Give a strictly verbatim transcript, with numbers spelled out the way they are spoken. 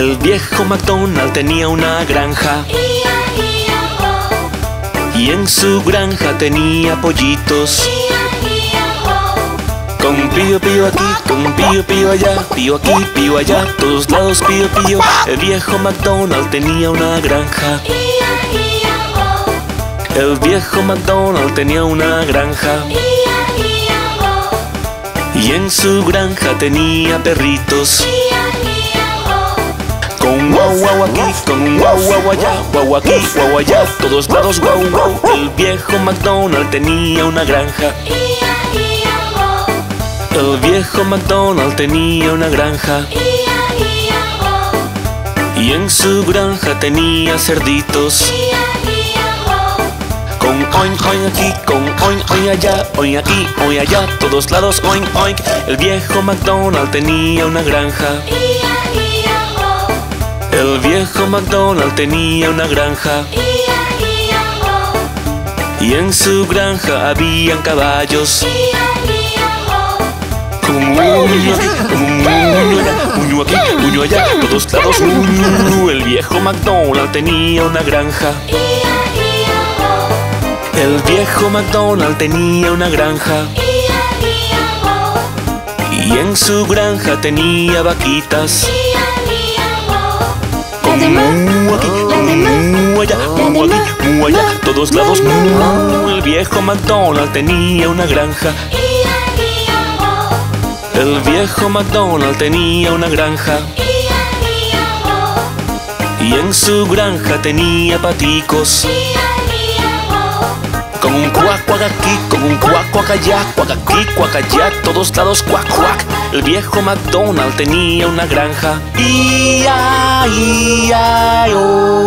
El viejo MacDonald tenía una granja, y en su granja tenía pollitos. Con pío pío aquí, con pío pío allá, pío aquí, pío allá, todos lados pío pío. El viejo MacDonald tenía una granja. El viejo MacDonald tenía una granja. Y en su granja tenía perritos. Con guau guau aquí, con guau guau allá, guau aquí, guau allá, todos lados guau guau. El viejo MacDonald tenía una granja. El viejo MacDonald tenía una granja. Y en su granja tenía cerditos. Con oink oink aquí, con oink oink allá, oink aquí, oink allá, todos lados oink oink. El viejo MacDonald tenía una granja. El viejo MacDonald tenía una granja. Y en su granja habían caballos. Uño aquí, uño allá, uño aquí, uño allá, todos lados uño. El viejo MacDonald tenía una granja. El viejo MacDonald tenía una granja. Y en su granja tenía vaquitas. Con uño aquí, uño allá, uño aquí, uño allá, todos lados uño. El viejo MacDonald tenía una granja. El viejo MacDonald tenía una granja. Y en su granja tenía paticos. Con un cuac cuac aquí, con un cuac cuac allá, cuac aquí, cuac allá, todos lados cuac cuac. El viejo MacDonald tenía una granja. Y ay, ay, oh.